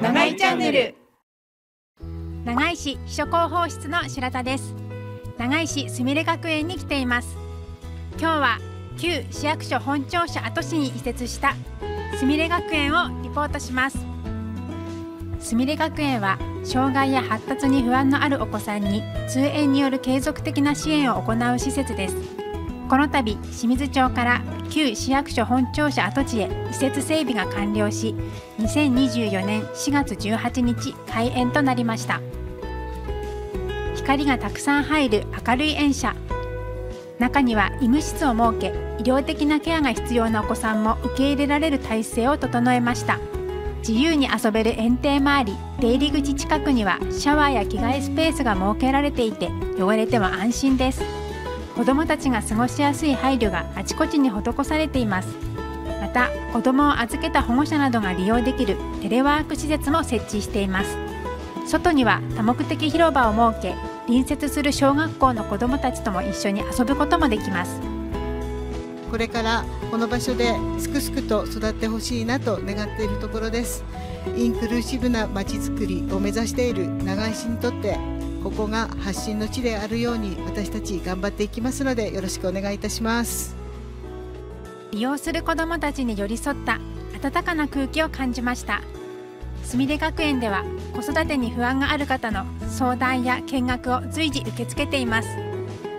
長井チャンネル。長井市秘書広報室の白田です。長井市すみれ学園に来ています。今日は旧市役所本庁舎跡地に移設したすみれ学園をリポートします。すみれ学園は障害や発達に不安のあるお子さんに通園による継続的な支援を行う施設です。この度清水町から旧市役所本庁舎跡地へ移設整備が完了し、2024年4月18日開園となりました。光がたくさん入る明るい園舎、中には医務室を設け、医療的なケアが必要なお子さんも受け入れられる体制を整えました。自由に遊べる園庭もあり、出入り口近くにはシャワーや着替えスペースが設けられていて、汚れても安心です。子どもたちが過ごしやすい配慮があちこちに施されています。また、子どもを預けた保護者などが利用できるテレワーク施設も設置しています。外には多目的広場を設け、隣接する小学校の子どもたちとも一緒に遊ぶこともできます。これからこの場所ですくすくと育ってほしいなと願っているところです。インクルーシブなまちづくりを目指している長井市にとって、ここが発信の地であるように私たち頑張っていきますので、よろしくお願いいたします。利用する子どもたちに寄り添った温かな空気を感じました。すみれ学園では子育てに不安がある方の相談や見学を随時受け付けています。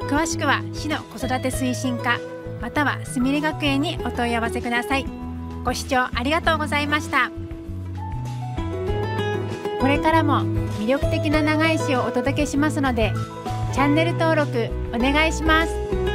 詳しくは市の子育て推進課またはすみれ学園にお問い合わせください。ご視聴ありがとうございました。これからも魅力的な長井市をお届けしますので、チャンネル登録お願いします。